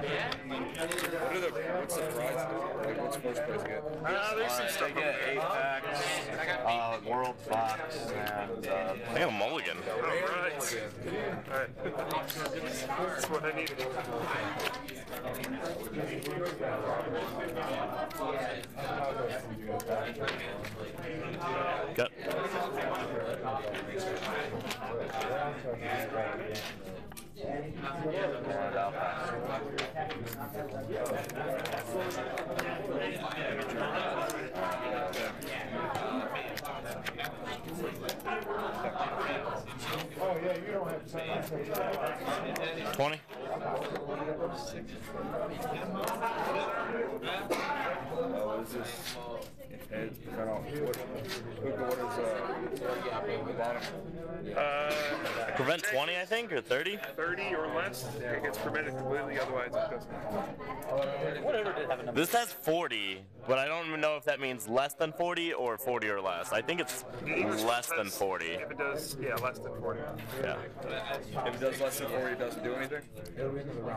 What's the prize? Like, what's first place get? There's some stuff. They get 8 packs, World Fox, and I got a mulligan. All right. All right. That's what I needed. Got. Oh yeah, you don't have to 20. Oh, is this? It's because I don't. What is prevent 20, I think, or 30? 30 or less. It gets prevented completely, otherwise it doesn't. Whatever did have a number. This has 40, but I don't even know if that means less than 40 or 40 or less. I think it's less than 40. If it does, yeah, less than 40. Yeah. If it does less than 40, it doesn't do anything?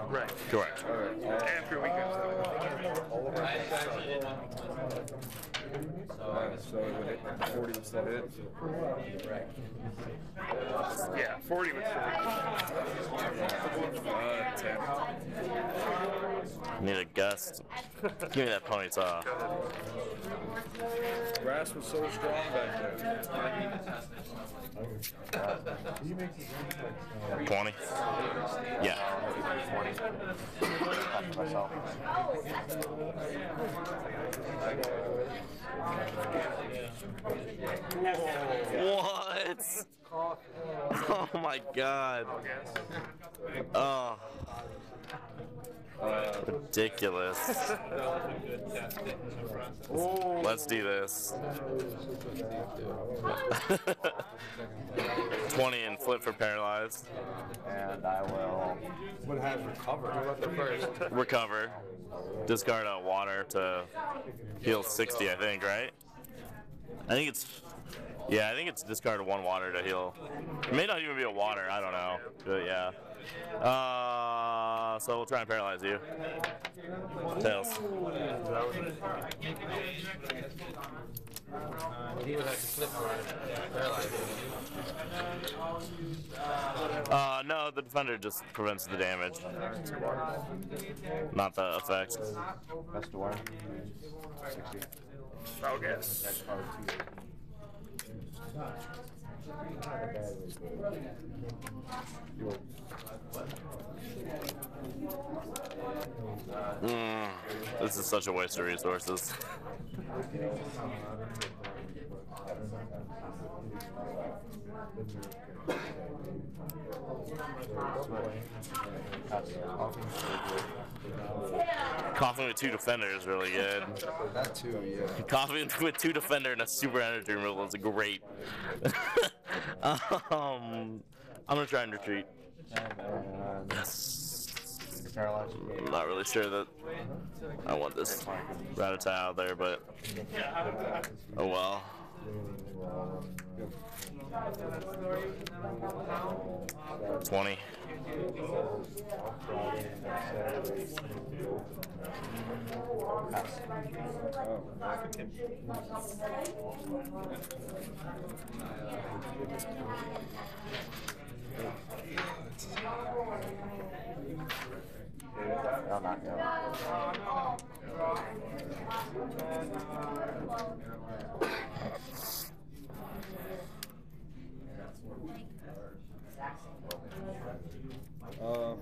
Right. Correct. All right. After weekends. So it would hit 40 instead of it? Yeah, 40 would still hit. 10. Need a gust. Give me that ponytail. Grass was so strong back there. 20. Yeah. 20. What? Oh my god. Oh. Ridiculous. Let's do this. 20 and flip for paralyzed. And I will. Would have recovered. Recover. Discard a water to heal 60, I think, right? I think it's. Yeah, I think it's discard one water to heal. It may not even be a water, I don't know. But yeah. So we'll try and paralyze you. Tails. No, the defender just prevents the damage. Not the effect. That's the one. I'll guess. This is such a waste of resources. Coughing with 2 defender is really good. That too, yeah. Coughing with 2 defender and a super energy removal is great. I'm gonna try and retreat. Yes. I'm not really sure that I want this Rattata out there, but oh well. Yep. 20.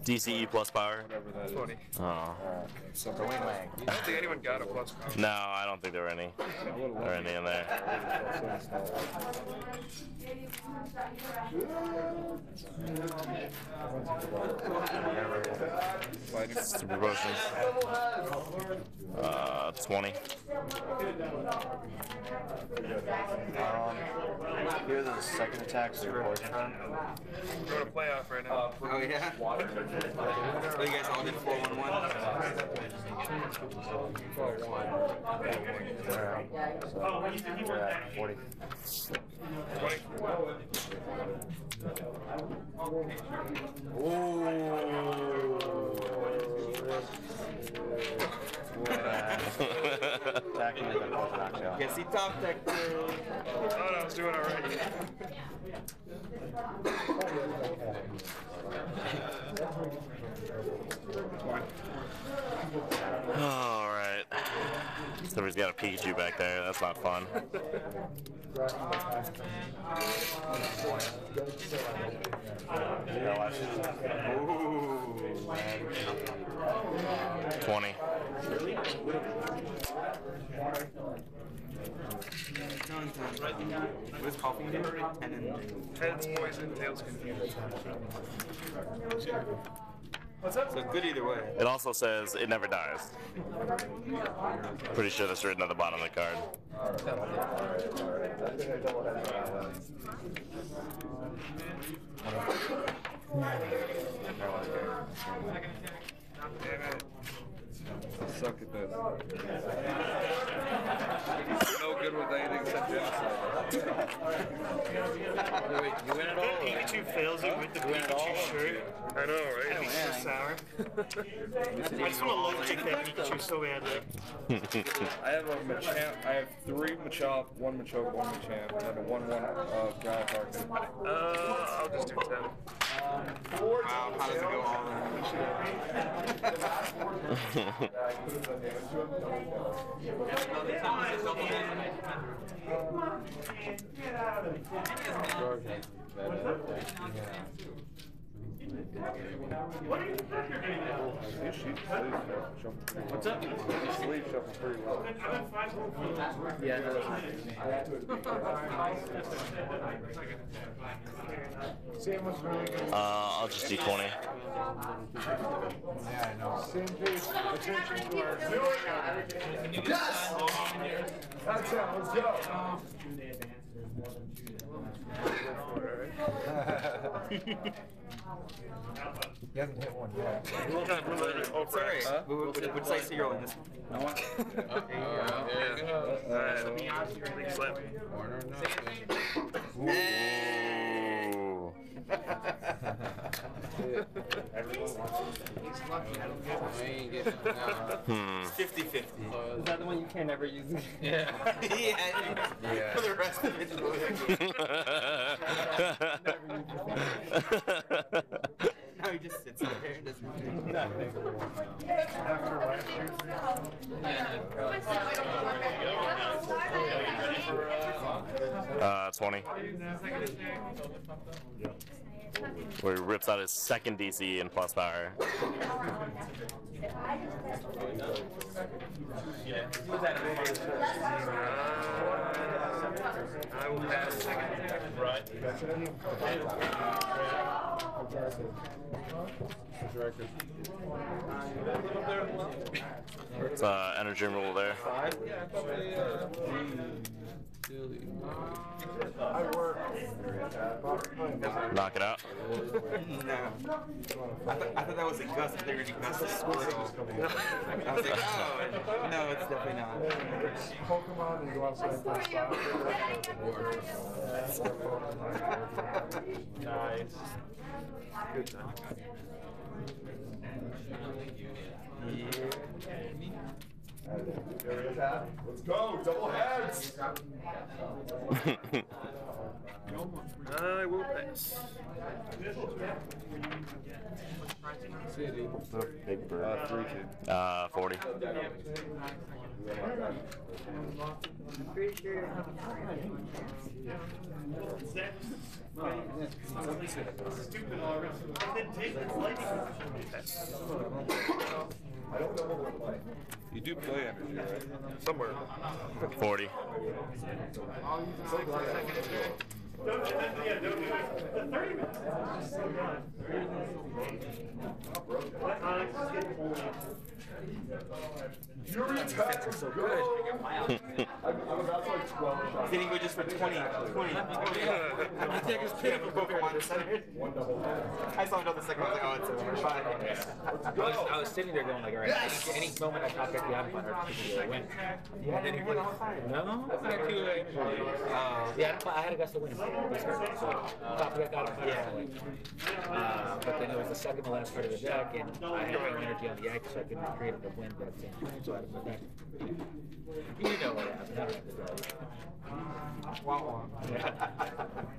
DCE plus power. That 20. Oh. So I don't think anyone got a plus power. No, I don't think there were any. There were any in there. Super potions. 20. Here's the second attack. Super potion. We're going to playoff right now. Oh yeah. So you guys all did 4-1-1. 40. 20. Ooh. Yes, he top decked through. Oh, I was doing all right. All right. Somebody's got a Pikachu back there. That's not fun. Ooh. 20. With coughing, heads poison, tails confused. What's up? So it's good either way. It also says it never dies. Pretty sure that's written at the bottom of the card. Damn it. I suck at this. No good with anything except genocide. Wait, you win it all? Pikachu fails it with the Pikachu shirt. I know, right? I think it's so sour. I just want to low-kick that Pikachu so bad. I have a Machamp. I have 3 Machop, 1 Machoke, 1 Machamp, and then a 1/1 Gallade. I'll just do 10. Wow, how does it go all in? What's up? Sleep shuffle pretty well. Yeah, no, I'll just do 20. Yeah, I know. Yes! That's it, let's go. He hasn't hit one yet. Which slice do you roll in this one? No one? Hmm. 50-50. Is that the one you can never use? Yeah. Yeah. For the rest of it. Now he just sits there and doesn't do nothing. After last year's. Yeah. 20. Where he rips out his second DCE in plus power. I will pass second. Right. It's energy rule there. Knock it out. No. I thought that was a gust. They were going to gust it. I was like, oh, no, it's definitely not. Pokemon and go outside the spot. Nice. Good knock. Yeah. Let's go, double heads! I will pass. Big bird. 40. Stupid already. I don't know what we're playing. You do play energy, right? Somewhere. 40. Your attacks are so good. Hitting with just for 20. I take his pin for Pokemon Center. I saw him on the second one. I was like, oh, it's fine. I was sitting there going like, alright, any moment I talk back to the Adamfire, I win. No? That's not too late. Yeah, I had a gust of wind. So, top back Adamfire. Yeah. But then it was the second to last part of the deck, and I had no energy on the act, so I couldn't create the wind that same time. So I had to put back. You know what happened.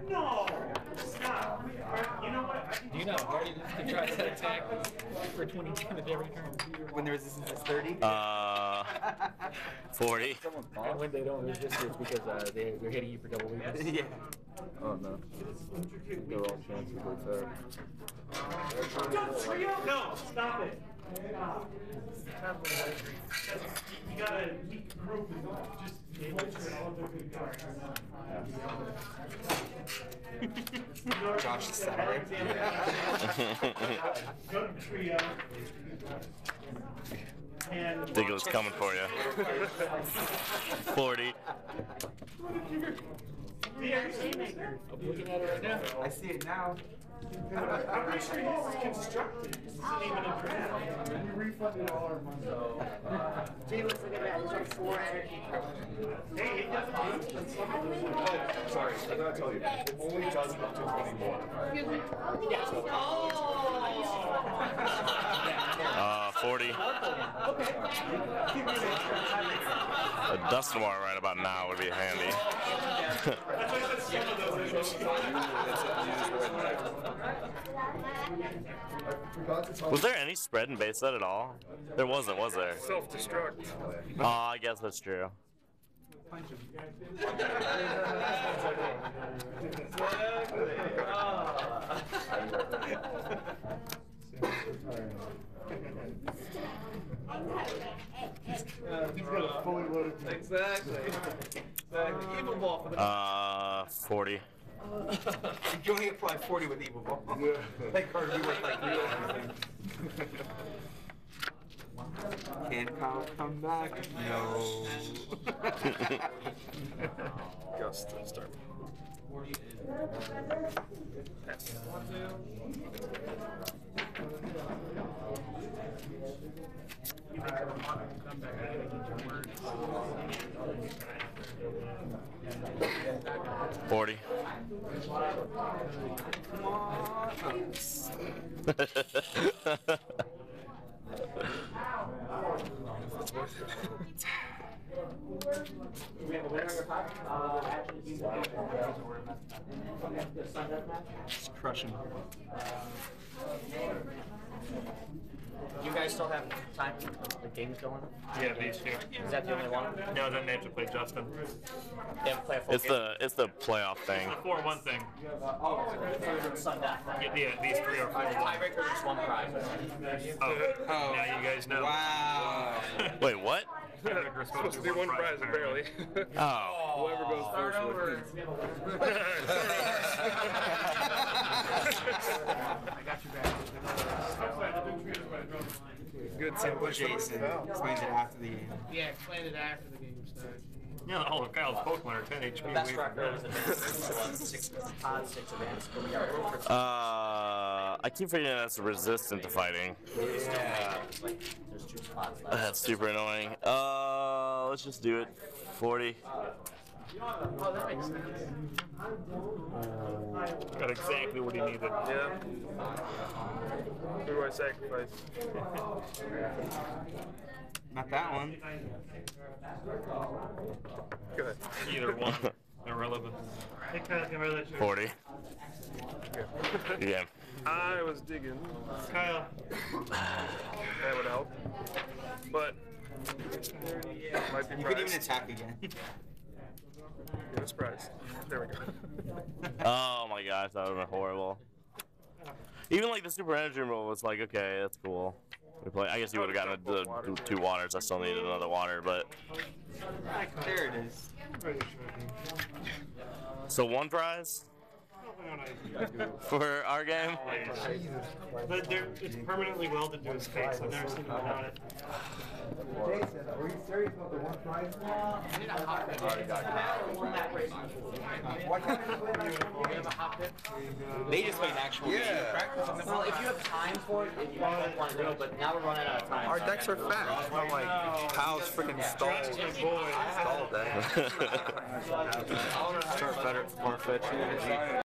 No! Stop! You know what? Do you know? I already can try to attack for 20 damage every turn. When the resistance is 30? 40. And when they don't resist, it's because they're hitting you for double weakness. Yeah. Oh no. They're all chances are there. Don't scream! No! Stop it! You got a weak group. Just Josh is separate. I think it was coming for you. 40. I'm looking at it right now. I see it now. I'm pretty sure this is constructed. This isn't even a draft. We refunded all our money. Jay was looking at like 4 energy. Hey, it doesn't. Sorry, I gotta tell you, it only does up to 24. Oh! 40. Okay. A Dustinwar right about now would be handy. Was there any spread in Base Set at all? There wasn't, was there? Self-destruct. Oh, I guess that's true. Exactly. Evil ball for the 40. You only apply 40 with evil ball. Yeah. That card you were like real. Can Kyle come back? No. Gust and start. Pass. It's crushing. You guys still have time? The game's going? Yeah, these two. Is that the only one? No, then they have to play Justin. They have to play a full game? It's the playoff thing. It's the 4-1 thing. Oh, yeah, these three are 4-1. Tiebreaker just one prize. Oh, now you guys know. Wow. Wait, what? It's supposed to be one prize, apparently. Oh. Whoever goes first. Start over. I got you back. Good simple Jason. Explained it after the game. Yeah, explained it after the game started. Yeah, all of Kyle's Pokemon are 10 HP. The best record was in the I keep forgetting that's resistant to fighting. Yeah. That's super annoying. Let's just do it. 40. Oh, that makes sense. Got exactly what he needed. Yeah. Who do I sacrifice? Not that one. Good. Either one. Irrelevant. 40. Yeah. I was digging. Kyle. That would help. But might be you could even attack again. Give us prize. There we go. Oh my gosh, that would have been horrible. Even like the super energy rule was like, okay, that's cool. We play. I guess you would have gotten the two waters. I still needed another water, but there it is. So one prize. For our game? But it's permanently welded to his face. I've never seen him without it. Jason, are you serious about the one prize? I need a hot pit. Why can't I play a hot pit? They just play an actual game. Yeah. Well, if you have time for it, if you don't want to do it, but now we're running out of time. Our decks are fat. It's not like Kyle's freaking stalled. Stalled that. Better. Perfect.